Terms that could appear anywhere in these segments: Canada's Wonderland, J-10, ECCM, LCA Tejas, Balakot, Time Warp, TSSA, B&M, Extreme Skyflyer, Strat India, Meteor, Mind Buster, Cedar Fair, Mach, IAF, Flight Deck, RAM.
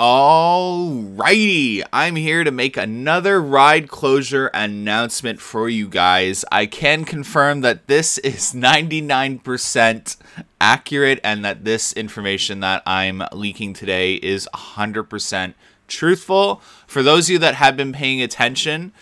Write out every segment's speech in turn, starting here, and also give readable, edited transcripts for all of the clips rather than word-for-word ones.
Alrighty, I'm here to make another ride closure announcement for you guys. I can confirm that this is 99% accurate and that this information that I'm leaking today is 100% truthful. For those of you that have been paying attention,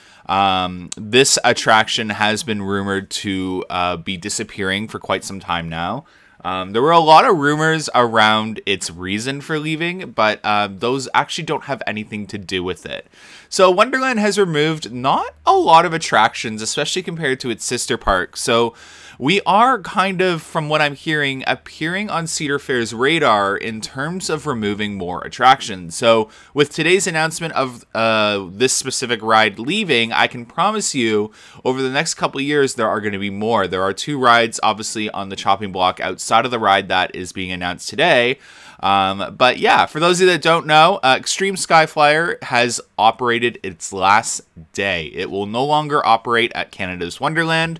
this attraction has been rumored to be disappearing for quite some time now. There were a lot of rumors around its reason for leaving, but those actually don't have anything to do with it. So Wonderland has removed not a lot of attractions, especially compared to its sister park. So we are kind of, from what I'm hearing, appearing on Cedar Fair's radar in terms of removing more attractions. So with today's announcement of this specific ride leaving, I can promise you over the next couple of years, there are going to be more. There are two rides, obviously, on the chopping block outside of the ride that is being announced today. But yeah, for those of you that don't know, Extreme Skyflyer has operated its last day. It will no longer operate at Canada's Wonderland.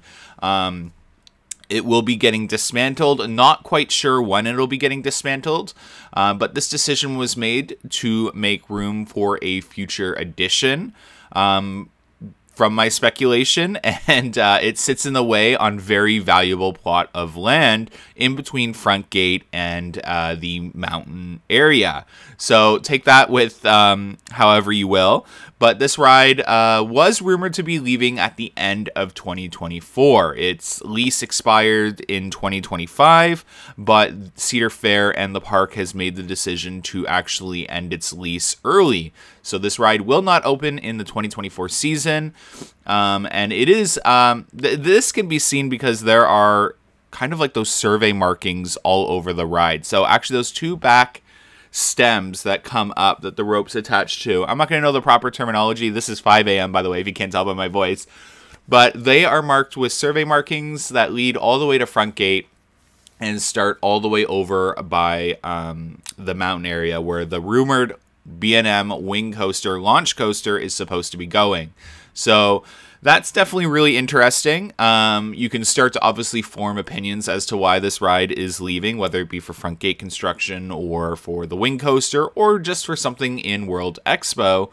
It will be getting dismantled. Not quite sure when it'll be getting dismantled, but this decision was made to make room for a future addition from my speculation, and it sits in the way on very valuable plot of land in between Front Gate and the mountain area. So take that with however you will, but this ride was rumored to be leaving at the end of 2024. Its lease expired in 2025, but Cedar Fair and the park has made the decision to actually end its lease early. So this ride will not open in the 2024 season. And it is, this can be seen because there are kind of like those survey markings all over the ride. So actually those two back stems that come up that the rope's attached to, I'm not going to know the proper terminology. This is 5 a.m. by the way, if you can't tell by my voice, but they are marked with survey markings that lead all the way to Front Gate and start all the way over by, the mountain area where the rumored B&M wing coaster launch coaster is supposed to be going. So that's definitely really interesting. You can start to obviously form opinions as to why this ride is leaving, whether it be for Front Gate construction or for the wing coaster or just for something in World Expo.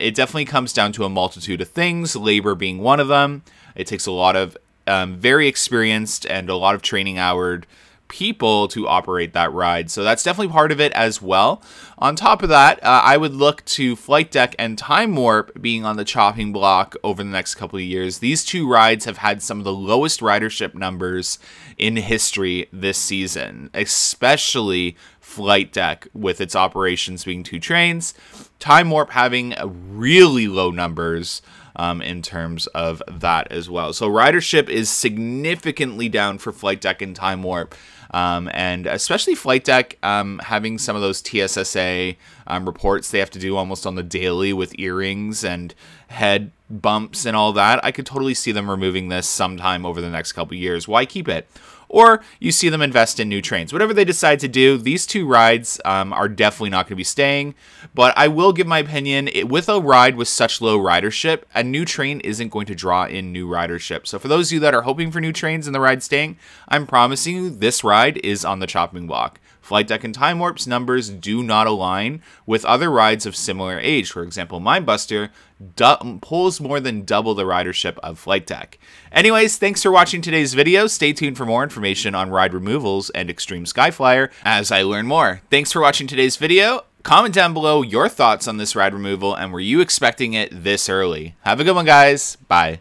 It definitely comes down to a multitude of things, labor being one of them. It takes a lot of very experienced and a lot of training houred people to operate that ride. So that's definitely part of it as well. On top of that, I would look to Flight Deck and Time Warp being on the chopping block over the next couple of years. These two rides have had some of the lowest ridership numbers in history this season, especially Flight Deck with its operations being two trains, Time Warp having really low numbers in terms of that as well. So ridership is significantly down for Flight Deck and Time Warp, and especially Flight Deck having some of those TSSA reports they have to do almost on the daily with earrings and head bumps and all that. I could totally see them removing this sometime over the next couple years. Why keep it? Or you see them invest in new trains. Whatever they decide to do, these two rides are definitely not going to be staying. But I will give my opinion. With a ride with such low ridership, a new train isn't going to draw in new ridership. So for those of you that are hoping for new trains and the ride staying, I'm promising you this ride is on the chopping block. Flight Deck and Time Warp's numbers do not align with other rides of similar age. For example, Mind Buster pulls more than double the ridership of Flight Deck. Anyways, thanks for watching today's video. Stay tuned for more information on ride removals and Extreme Skyflyer as I learn more. Thanks for watching today's video. Comment down below your thoughts on this ride removal and were you expecting it this early? Have a good one, guys. Bye.